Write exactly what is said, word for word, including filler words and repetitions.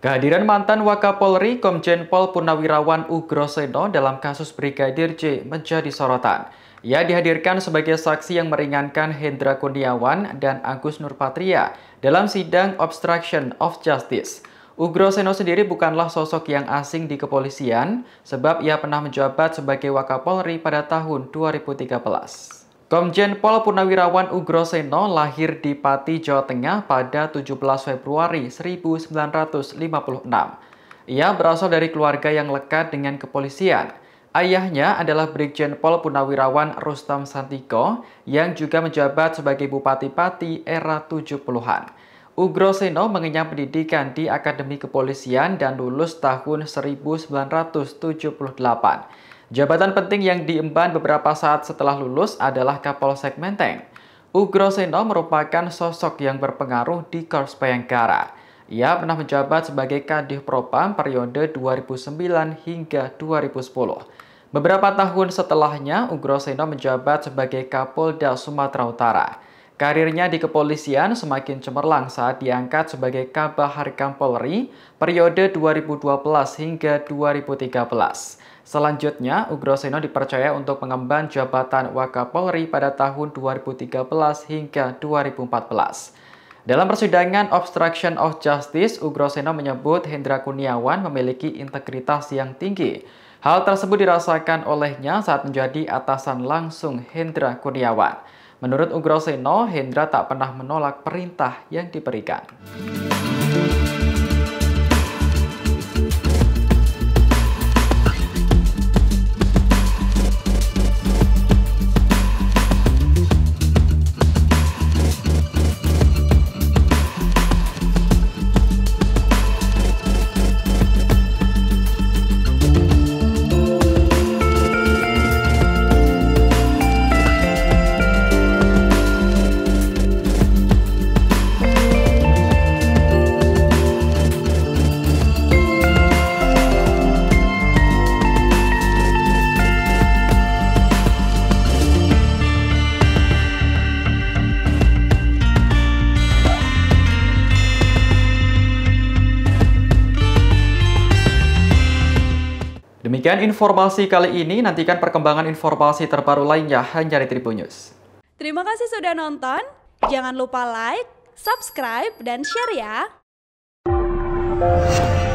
Kehadiran mantan Wakapolri Komjen Pol Purnawirawan Oegroseno dalam kasus Brigadir J menjadi sorotan. Ia dihadirkan sebagai saksi yang meringankan Hendra Kurniawan dan Agus Nurpatria dalam sidang obstruction of justice. Oegroseno sendiri bukanlah sosok yang asing di kepolisian, sebab ia pernah menjabat sebagai Wakapolri pada tahun dua ribu tiga belas. Komjen Pol Purnawirawan Oegroseno lahir di Pati, Jawa Tengah pada tujuh belas Februari seribu sembilan ratus lima puluh enam. Ia berasal dari keluarga yang lekat dengan kepolisian. Ayahnya adalah Brigjen Pol Purnawirawan Rustam Santiko yang juga menjabat sebagai Bupati Pati era tujuh puluhan. Oegroseno mengenyam pendidikan di Akademi Kepolisian dan lulus tahun seribu sembilan ratus tujuh puluh delapan. Jabatan penting yang diemban beberapa saat setelah lulus adalah Kapolsek Menteng. Oegroseno merupakan sosok yang berpengaruh di Korps Bayangkara. Ia pernah menjabat sebagai Kadiv Propam periode dua ribu sembilan hingga dua ribu sepuluh. Beberapa tahun setelahnya, Oegroseno menjabat sebagai Kapolda Sumatera Utara. Karirnya di kepolisian semakin cemerlang saat diangkat sebagai Kabaharkam Polri periode dua ribu dua belas hingga dua ribu tiga belas. Selanjutnya, Oegroseno dipercaya untuk mengemban jabatan Wakapolri pada tahun dua ribu tiga belas hingga dua ribu empat belas. Dalam persidangan Obstruction of Justice, Oegroseno menyebut Hendra Kurniawan memiliki integritas yang tinggi. Hal tersebut dirasakan olehnya saat menjadi atasan langsung Hendra Kurniawan. Menurut Oegroseno, Hendra tak pernah menolak perintah yang diberikan. Demikian informasi kali ini, nantikan perkembangan informasi terbaru lainnya hanya di Tribunnews. Terima kasih sudah nonton, jangan lupa like, subscribe, dan share ya!